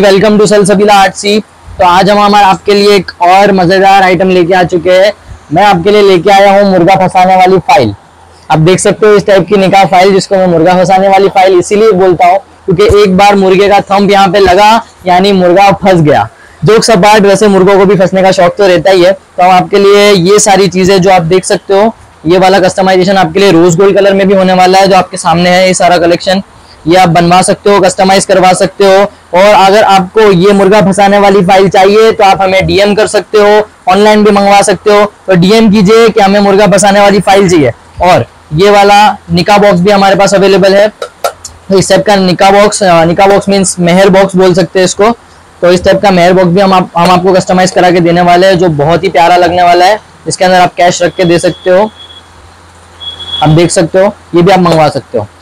Welcome to सलसबीला artsy. तो आज हम आपके लिए एक और मजेदार आइटम लेके आ चुके हैं। मैं आपके लिए लेके आया हूँ मुर्गा फंसाने वाली फाइल। आप देख सकते हो इस टाइप की निकाह फाइल, जिसको मैं मुर्गा फंसाने वाली फाइल इसीलिए बोलता हूँ क्योंकि एक बार मुर्गे का थंब यहाँ पे लगा यानी मुर्गा फंस गया। जोक्स अपार्ट, वैसे मुर्गों को भी फंसने का शौक तो रहता ही है। तो हम आपके लिए ये सारी चीजें जो आप देख सकते हो, ये वाला कस्टमाइजेशन आपके लिए रोज गोल्ड कलर में भी होने वाला है। जो आपके सामने है ये सारा कलेक्शन, ये आप बनवा सकते हो, कस्टमाइज करवा सकते हो। और अगर आपको ये मुर्गा फंसाने वाली फाइल चाहिए तो आप हमें डीएम कर सकते हो, ऑनलाइन भी मंगवा सकते हो। तो डीएम कीजिए कि हमें मुर्गा फंसाने वाली फाइल चाहिए। और ये वाला निकाह बॉक्स भी हमारे पास अवेलेबल है। इस टाइप का निकाह बॉक्स मीन्स मेहर बॉक्स बोल सकते हैं इसको। तो इस टाइप का मेहर बॉक्स भी हम आपको कस्टमाइज करा के देने वाले हैं, जो बहुत ही प्यारा लगने वाला है। इसके अंदर आप कैश रख के दे सकते हो। आप देख सकते हो, ये भी आप मंगवा सकते हो।